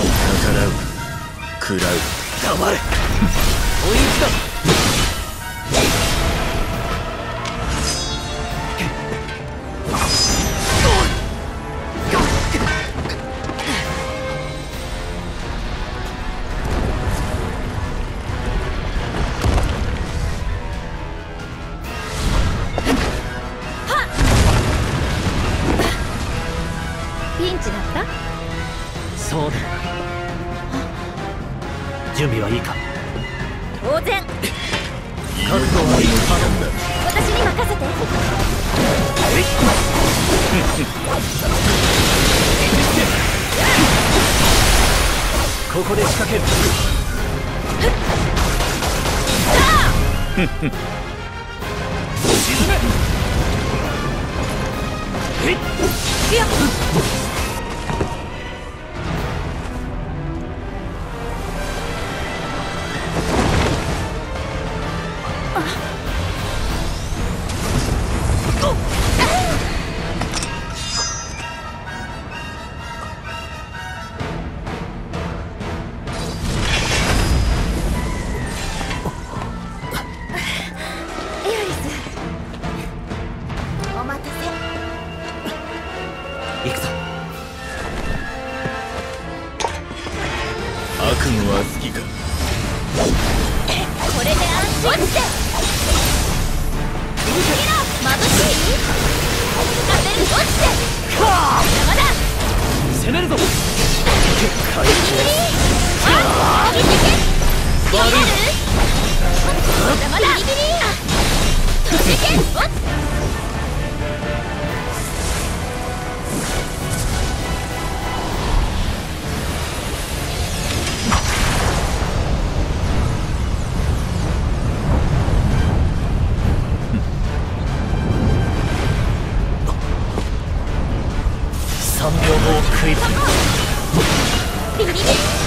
逆らう、食らう、黙れ。追い打ちだ。準備はいいか？当然。覚悟はいいかなんだ。私に任せて。ここで仕掛ける。沈め。3秒後を食いつく。